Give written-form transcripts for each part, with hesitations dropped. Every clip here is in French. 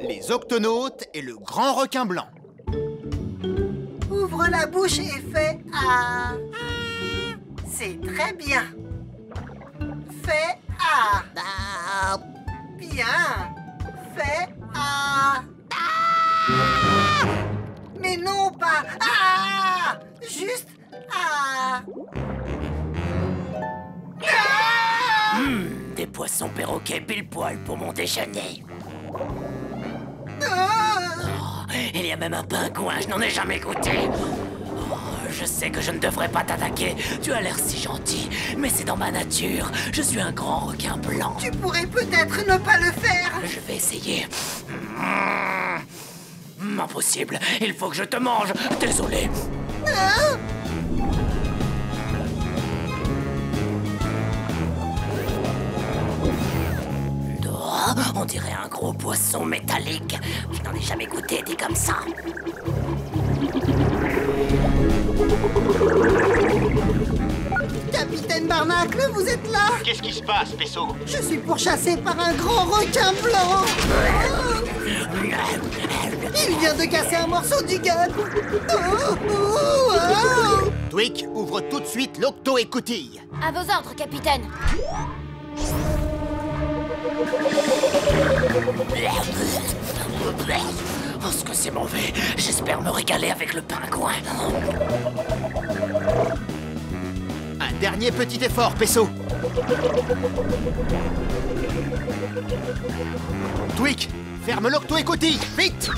Les octonautes et le grand requin blanc. Ouvre la bouche et fais ah. C'est très bien. Fais ah. Bien. Fais ah. Mais non pas ah. Juste ah. Des poissons perroquets pile poil pour mon déjeuner. Il y a même un pingouin, je n'en ai jamais goûté. Oh, je sais que je ne devrais pas t'attaquer. Tu as l'air si gentil, mais c'est dans ma nature. Je suis un grand requin blanc. Tu pourrais peut-être ne pas le faire. Je vais essayer. Impossible, il faut que je te mange. Désolé. Ah. On dirait un gros poisson métallique. Je n'en ai jamais goûté dit comme ça. Capitaine Barnacle, vous êtes là? Qu'est-ce qui se passe, Peso? Je suis pourchassé par un grand requin blanc. Il vient de casser un morceau du gup. Tweak, ouvre tout de suite l'octo-écoutille. À vos ordres, capitaine. Parce que c'est mauvais. J'espère me régaler avec le pingouin. Un dernier petit effort, Peso. Tweak, ferme l'octo-écoutille, vite.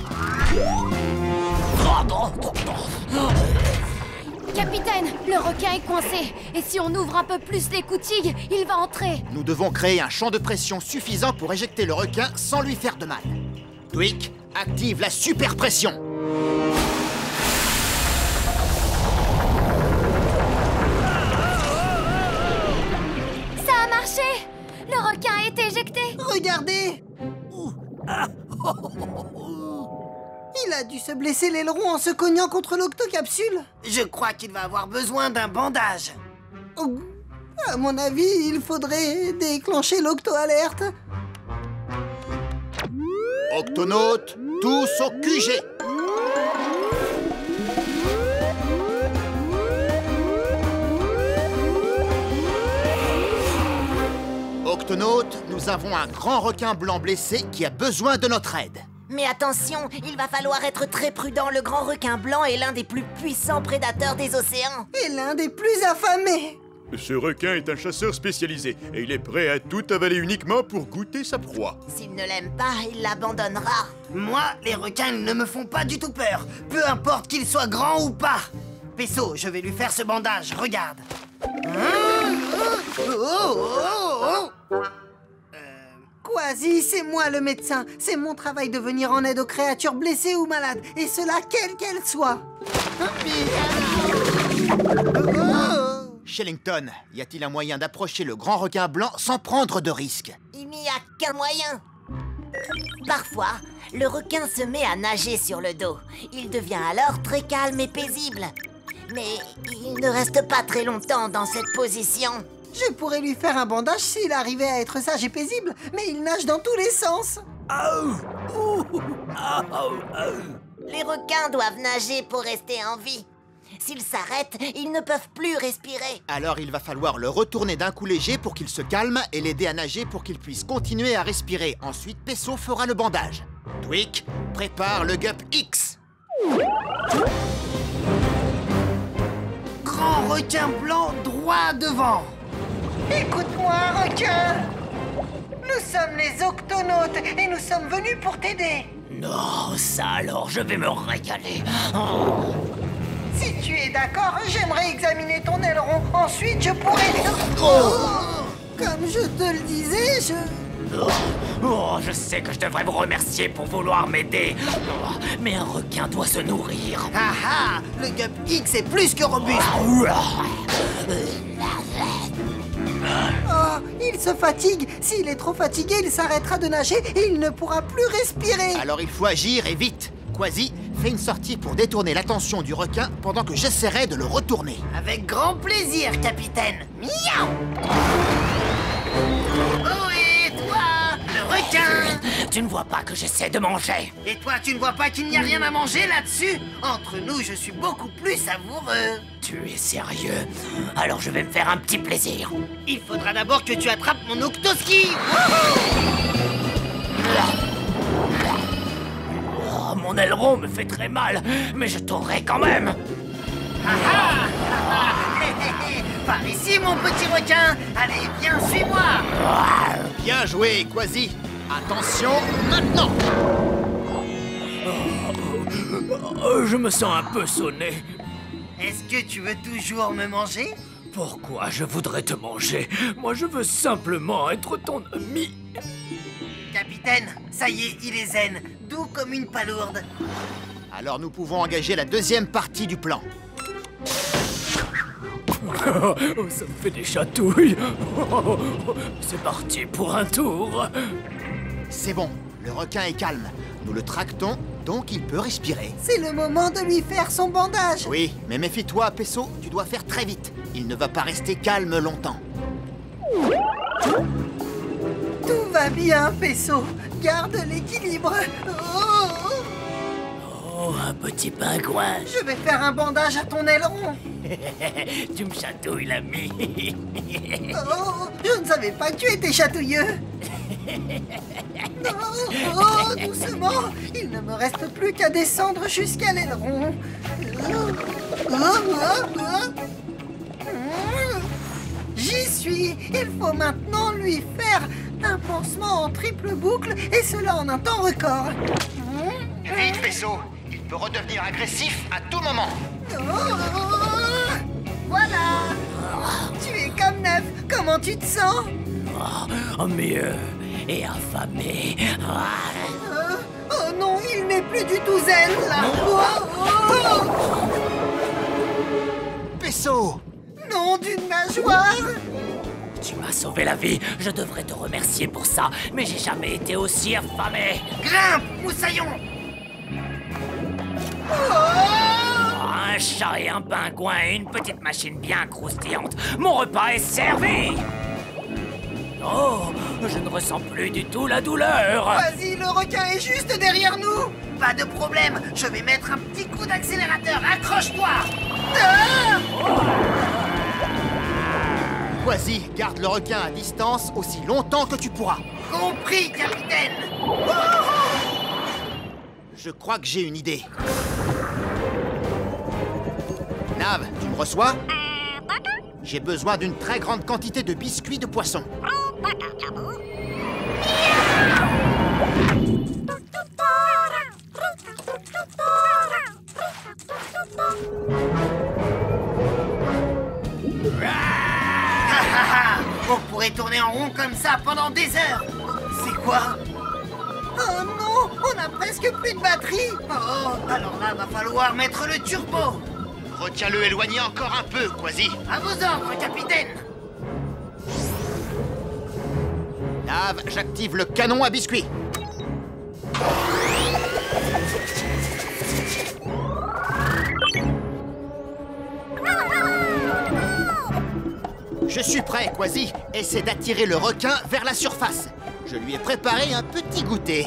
Capitaine, le requin est coincé. Et si on ouvre un peu plus l'écoutille, il va entrer. Nous devons créer un champ de pression suffisant pour éjecter le requin sans lui faire de mal. Tweak, active la super pression. Ça a marché. Le requin a été éjecté. Regardez. Il a dû se blesser l'aileron en se cognant contre l'octocapsule. Je crois qu'il va avoir besoin d'un bandage. Oh, à mon avis, il faudrait déclencher l'octo-alerte. Octonautes, tous au QG. Octonautes, nous avons un grand requin blanc blessé qui a besoin de notre aide. Mais attention, il va falloir être très prudent. Le grand requin blanc est l'un des plus puissants prédateurs des océans. Et l'un des plus affamés. Ce requin est un chasseur spécialisé et il est prêt à tout avaler uniquement pour goûter sa proie. S'il ne l'aime pas, il l'abandonnera. Moi, les requins ne me font pas du tout peur, peu importe qu'ils soient grands ou pas. Peso, je vais lui faire ce bandage, regarde. Kwazii, c'est moi le médecin. C'est mon travail de venir en aide aux créatures blessées ou malades, et cela, quelles qu'elles soient. Shellington, y a-t-il un moyen d'approcher le grand requin blanc sans prendre de risques? Il n'y a qu'un moyen. Parfois, le requin se met à nager sur le dos. Il devient alors très calme et paisible. Mais il ne reste pas très longtemps dans cette position. Je pourrais lui faire un bandage s'il arrivait à être sage et paisible, mais il nage dans tous les sens. Les requins doivent nager pour rester en vie. S'ils s'arrêtent, ils ne peuvent plus respirer. Alors il va falloir le retourner d'un coup léger pour qu'il se calme et l'aider à nager pour qu'il puisse continuer à respirer. Ensuite, Peso fera le bandage. Tweak, prépare le Gup X. Grand requin blanc droit devant. Écoute-moi, requin. Nous sommes les octonautes et nous sommes venus pour t'aider. Non, ça alors, je vais me régaler. Si tu es d'accord, j'aimerais examiner ton aileron. Ensuite, je pourrais... Comme je te le disais, je sais que je devrais vous remercier pour vouloir m'aider. Mais un requin doit se nourrir. Le Gup X est plus que robuste. Oh, il se fatigue. S'il est trop fatigué, il s'arrêtera de nager et il ne pourra plus respirer. Alors il faut agir et vite. Kwazii, fais une sortie pour détourner l'attention du requin pendant que j'essaierai de le retourner. Avec grand plaisir, capitaine. Miaou! Oh, et toi, le requin. Tu ne vois pas que j'essaie de manger. Et toi, tu ne vois pas qu'il n'y a rien à manger là-dessus? Entre nous, je suis beaucoup plus savoureux. Tu es sérieux? Alors je vais me faire un petit plaisir. Il faudra d'abord que tu attrapes mon octoski. Oh, mon aileron me fait très mal, mais je t'aurai quand même. Par ici, mon petit requin. Allez, viens, suis-moi. Bien joué, Kwazii. Attention, maintenant. Je me sens un peu sonné. Est-ce que tu veux toujours me manger? Pourquoi je voudrais te manger? Moi, je veux simplement être ton ami. Capitaine, ça y est, il est zen, doux comme une palourde. Alors nous pouvons engager la deuxième partie du plan. Oh, ça me fait des chatouilles. C'est parti pour un tour. C'est bon, le requin est calme. Nous le tractons, donc il peut respirer. C'est le moment de lui faire son bandage. Oui, mais méfie-toi, Peso, tu dois faire très vite. Il ne va pas rester calme longtemps. Tout va bien, Peso. Garde l'équilibre. Oh, oh, un petit pingouin. Je vais faire un bandage à ton aileron. Tu me chatouilles, l'ami. Oh, je ne savais pas que tu étais chatouilleux. Oh, oh, doucement. Il ne me reste plus qu'à descendre jusqu'à l'aileron. Oh, oh, oh. J'y suis. Il faut maintenant lui faire un pansement en triple boucle, et cela en un temps record. Vite, Peso, il peut redevenir agressif à tout moment. Oh, voilà. Tu es comme neuf. Comment tu te sens? Oh, mieux et affamé. Oh non, il n'est plus du tout zen là. Oh, oh. Peso. Nom d'une nageoire. Tu m'as sauvé la vie, je devrais te remercier pour ça, mais j'ai jamais été aussi affamé. Grimpe, moussaillon. Oh, un chat et un pingouin et une petite machine bien croustillante. Mon repas est servi. Oh, je ne ressens plus du tout la douleur. Vas-y, le requin est juste derrière nous. Pas de problème, je vais mettre un petit coup d'accélérateur. Accroche-toi. Ah, oh. Vas-y, garde le requin à distance aussi longtemps que tu pourras. Compris, capitaine. Je crois que j'ai une idée. Nav, tu me reçois? J'ai besoin d'une très grande quantité de biscuits de poisson. On pourrait tourner en rond comme ça pendant des heures. C'est quoi? Oh non, on a presque plus de batterie. Oh, alors là, va falloir mettre le turbo. Retiens-le éloigné encore un peu, Kwazii. À vos ordres, capitaine. Nav, j'active le canon à biscuits. Je suis prêt, Kwazii. Essaie d'attirer le requin vers la surface. Je lui ai préparé un petit goûter.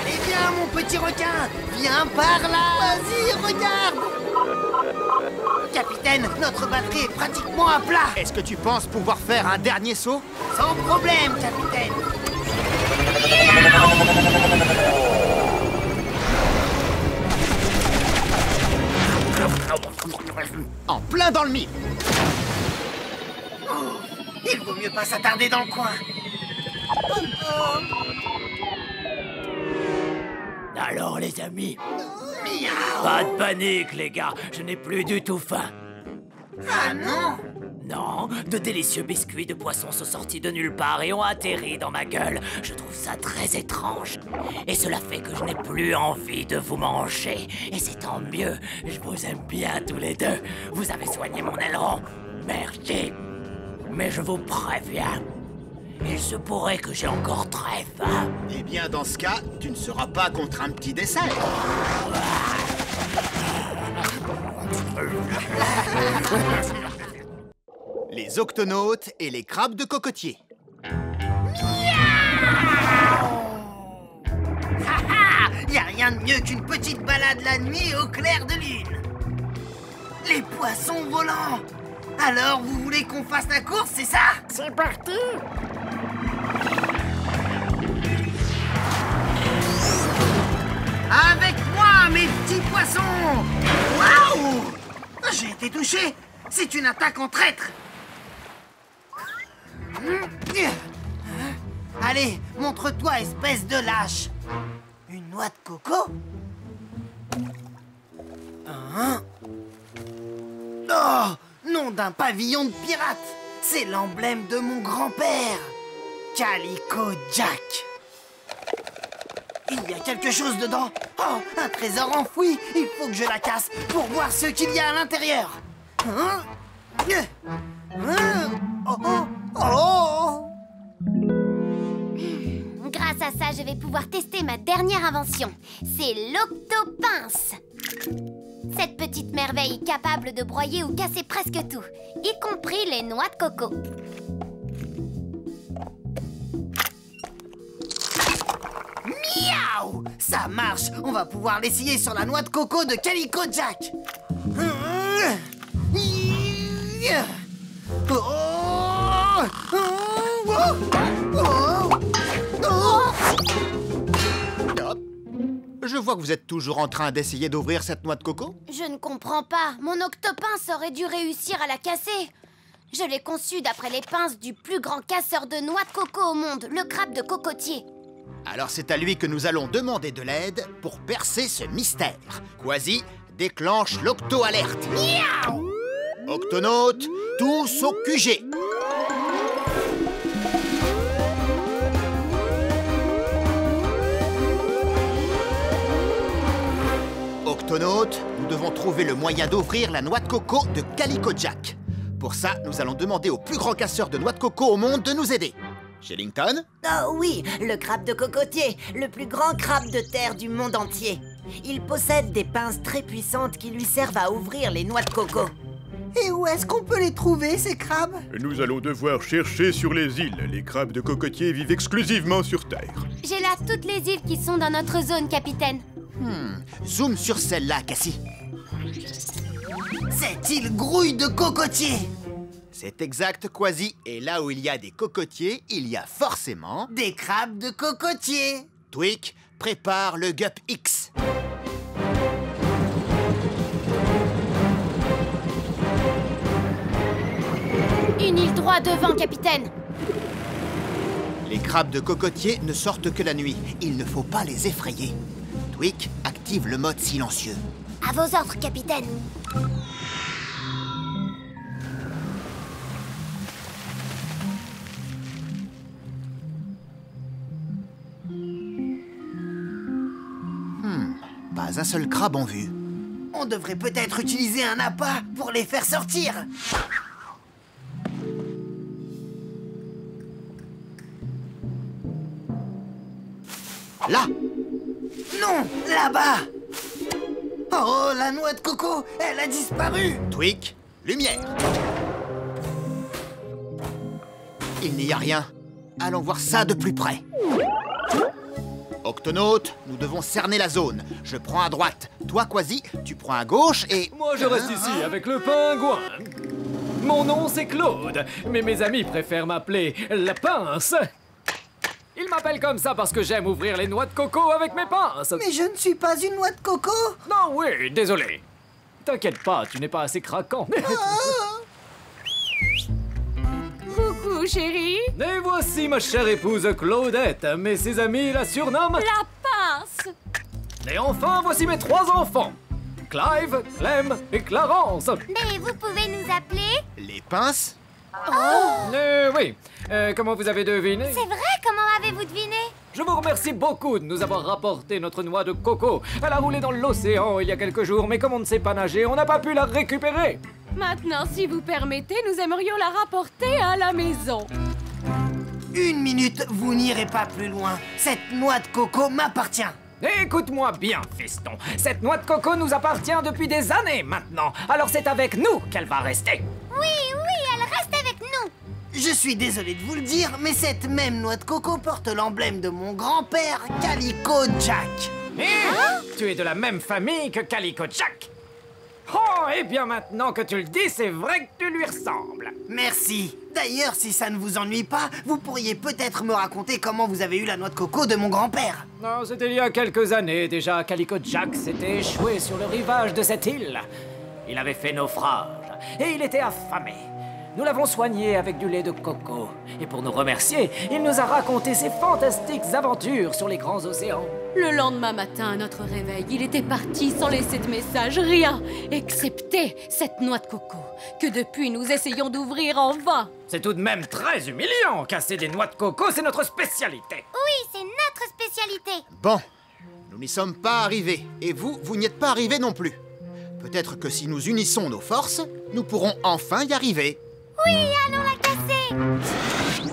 Allez, viens, mon petit requin. Viens par là. Vas-y, regarde. Capitaine, notre batterie est pratiquement à plat. Est-ce que tu penses pouvoir faire un dernier saut? Sans problème, capitaine. En plein dans le mille. Oh, il vaut mieux pas s'attarder dans le coin. Alors les amis, pas de panique les gars, je n'ai plus du tout faim. Ah non? Non, de délicieux biscuits de poisson sont sortis de nulle part et ont atterri dans ma gueule. Je trouve ça très étrange. Et cela fait que je n'ai plus envie de vous manger. Et c'est tant mieux, je vous aime bien tous les deux. Vous avez soigné mon aileron. Merci. Mais je vous préviens, il se pourrait que j'ai encore très faim. Eh bien, dans ce cas, tu ne seras pas contre un petit dessert. Les octonautes et les crabes de cocotier. Y a rien de mieux qu'une petite balade la nuit au clair de lune. Les poissons volants. Alors, vous voulez qu'on fasse la course, c'est ça? C'est parti. Avec moi, mes petits poissons! Waouh! J'ai été touché! C'est une attaque en traître! Allez, montre-toi, espèce de lâche! Une noix de coco? Hein? Oh! Nom d'un pavillon de pirate! C'est l'emblème de mon grand-père! Calico Jack! Il y a quelque chose dedans. Oh, un trésor enfoui. Il faut que je la casse pour voir ce qu'il y a à l'intérieur. Hein? Oh, oh, oh. Grâce à ça, je vais pouvoir tester ma dernière invention. C'est l'octopince. Cette petite merveille capable de broyer ou casser presque tout, y compris les noix de coco. Miaou! Ça marche! On va pouvoir l'essayer sur la noix de coco de Calico Jack! Je vois que vous êtes toujours en train d'essayer d'ouvrir cette noix de coco. Je ne comprends pas. Mon octopince aurait dû réussir à la casser. Je l'ai conçue d'après les pinces du plus grand casseur de noix de coco au monde, le crabe de cocotier. Alors c'est à lui que nous allons demander de l'aide pour percer ce mystère. Kwazii, déclenche l'octo-alerte. Miaou! Octonautes, tous au QG. Octonautes, nous devons trouver le moyen d'ouvrir la noix de coco de Calico Jack. Pour ça, nous allons demander au plus grand casseur de noix de coco au monde de nous aider. Shellington? Oh oui, le crabe de cocotier, le plus grand crabe de terre du monde entier. Il possède des pinces très puissantes qui lui servent à ouvrir les noix de coco. Et où est-ce qu'on peut les trouver, ces crabes? Nous allons devoir chercher sur les îles. Les crabes de cocotier vivent exclusivement sur Terre. J'ai là toutes les îles qui sont dans notre zone, capitaine. Zoom sur celle-là, Cassie. Cette île grouille de cocotiers. C'est exact, Kwazii. Et là où il y a des cocotiers, il y a forcément... des crabes de cocotiers. Tweak, prépare le Gup X. Une île droite devant, capitaine. Les crabes de cocotiers ne sortent que la nuit. Il ne faut pas les effrayer. Tweak, active le mode silencieux. À vos ordres, capitaine. Pas un seul crabe en vue. On devrait peut-être utiliser un appât pour les faire sortir. Là! Non, là-bas! Oh, la noix de coco, elle a disparu! Tweak, lumière! Il n'y a rien. Allons voir ça de plus près. Octonautes, nous devons cerner la zone. Je prends à droite. Toi, Kwazii, tu prends à gauche et... Moi, je reste ici avec le pingouin. Mon nom, c'est Claude, mais mes amis préfèrent m'appeler la pince. Ils m'appellent comme ça parce que j'aime ouvrir les noix de coco avec mes pinces. Mais je ne suis pas une noix de coco. Non, oui, désolé. T'inquiète pas, tu n'es pas assez craquant. Coucou, chérie. Et voici ma chère épouse Claudette, mais ses amis la surnomment... la pince. Et enfin, voici mes trois enfants, Clive, Clem et Clarence. Mais vous pouvez nous appeler... les pinces? Oh. Oui, comment vous avez deviné? C'est vrai, comment avez-vous deviné? Je vous remercie beaucoup de nous avoir rapporté notre noix de coco. Elle a roulé dans l'océan il y a quelques jours, mais comme on ne sait pas nager, on n'a pas pu la récupérer. Maintenant, si vous permettez, nous aimerions la rapporter à la maison. Une minute, vous n'irez pas plus loin. Cette noix de coco m'appartient. Écoute-moi bien, fiston. Cette noix de coco nous appartient depuis des années maintenant. Alors c'est avec nous qu'elle va rester. Oui, oui, elle reste avec nous. Je suis désolé de vous le dire, mais cette même noix de coco porte l'emblème de mon grand-père, Calico Jack. Tu es de la même famille que Calico Jack. Oh, et bien maintenant que tu le dis, c'est vrai que tu lui ressembles. Merci. D'ailleurs, si ça ne vous ennuie pas, vous pourriez peut-être me raconter comment vous avez eu la noix de coco de mon grand-père. Non, c'était il y a quelques années déjà. Calico Jack s'était échoué sur le rivage de cette île. Il avait fait naufrage et il était affamé. Nous l'avons soigné avec du lait de coco. Et pour nous remercier, il nous a raconté ses fantastiques aventures sur les grands océans. Le lendemain matin, à notre réveil, il était parti sans laisser de message, rien, excepté cette noix de coco, que depuis nous essayons d'ouvrir en vain. C'est tout de même très humiliant, casser des noix de coco, c'est notre spécialité. Oui, c'est notre spécialité. Bon, nous n'y sommes pas arrivés, et vous, vous n'y êtes pas arrivés non plus. Peut-être que si nous unissons nos forces, nous pourrons enfin y arriver. Oui, allons la casser.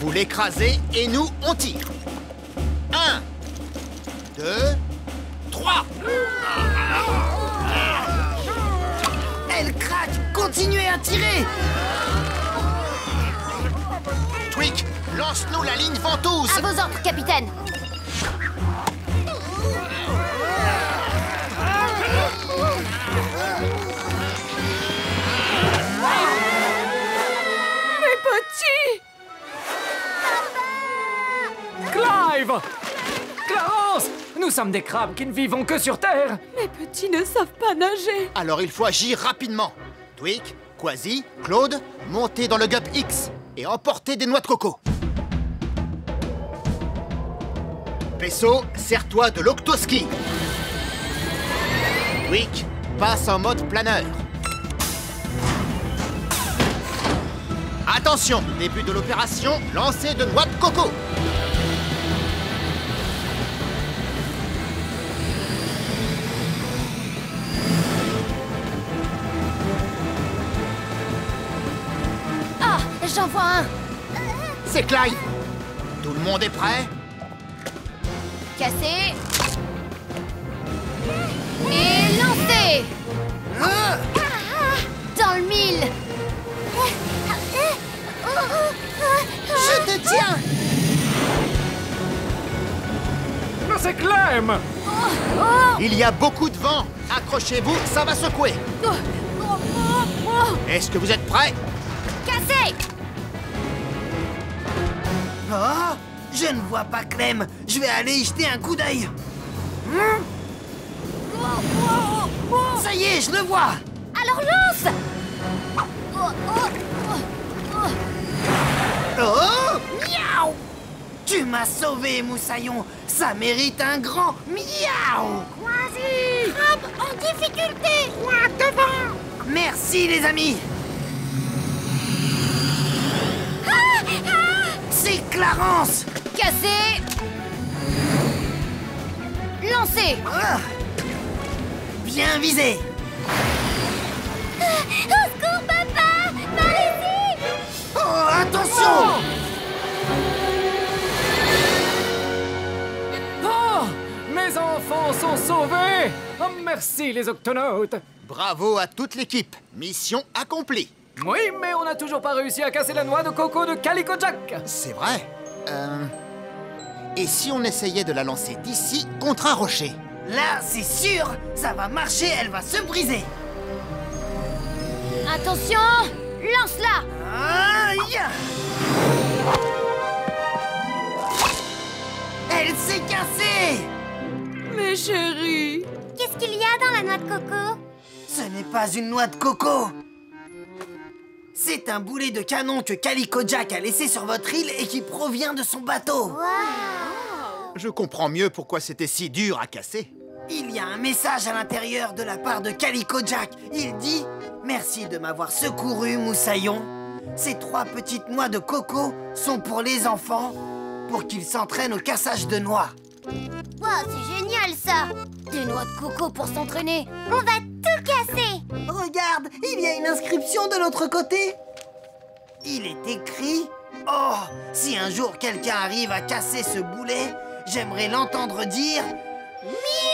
Vous l'écrasez et nous, on tire. 1, 2, 3. Elle craque, continuez à tirer. Tweak, lance-nous la ligne ventouse. À vos ordres, capitaine. Mes petits! Clive! Clarence! Nous sommes des crabes qui ne vivons que sur Terre! Mes petits ne savent pas nager! Alors il faut agir rapidement! Tweak, Kwazii, Claude, montez dans le Gup X et emportez des noix de coco! Peso, sers-toi de l'octoski! Tweak, passe en mode planeur! Attention, début de l'opération, lancer de noix de coco. Ah, j'en vois un. C'est Clive. Tout le monde est prêt? Casser. Et lancer. Dans le mille. Je te tiens! Non, c'est Clem! Il y a beaucoup de vent! Accrochez-vous, ça va secouer! Est-ce que vous êtes prêts? Cassez! Oh! Je ne vois pas Clem! Je vais aller y jeter un coup d'œil! Ça y est, je le vois! Alors lance! Oh! Miaou! Tu m'as sauvé, Moussaillon! Ça mérite un grand miaou! Kwazii! Crabe en difficulté! Roi devant! Merci, les amis! C'est Clarence! Cassé! Lancé! Bien visé! Au secours, papa! Par ici! Oh, attention! Oh! Mes enfants sont sauvés! Oh, merci, les octonautes! Bravo à toute l'équipe! Mission accomplie! Oui, mais on n'a toujours pas réussi à casser la noix de coco de Calico Jack! C'est vrai. Et si on essayait de la lancer d'ici contre un rocher? Là, c'est sûr! Ça va marcher, elle va se briser! Attention! Lance-la! Aïe! Elle s'est cassée! Mes chéris! Qu'est-ce qu'il y a dans la noix de coco? Ce n'est pas une noix de coco! C'est un boulet de canon que Calico Jack a laissé sur votre île et qui provient de son bateau. Wow. Je comprends mieux pourquoi c'était si dur à casser. Il y a un message à l'intérieur de la part de Calico Jack. Il dit... Merci de m'avoir secouru, Moussaillon. Ces 3 petites noix de coco sont pour les enfants, pour qu'ils s'entraînent au cassage de noix. Wow, c'est génial, ça! Des noix de coco pour s'entraîner. On va tout casser! Regarde, il y a une inscription de l'autre côté. Il est écrit Oh, si un jour quelqu'un arrive à casser ce boulet, j'aimerais l'entendre dire « Miaou !»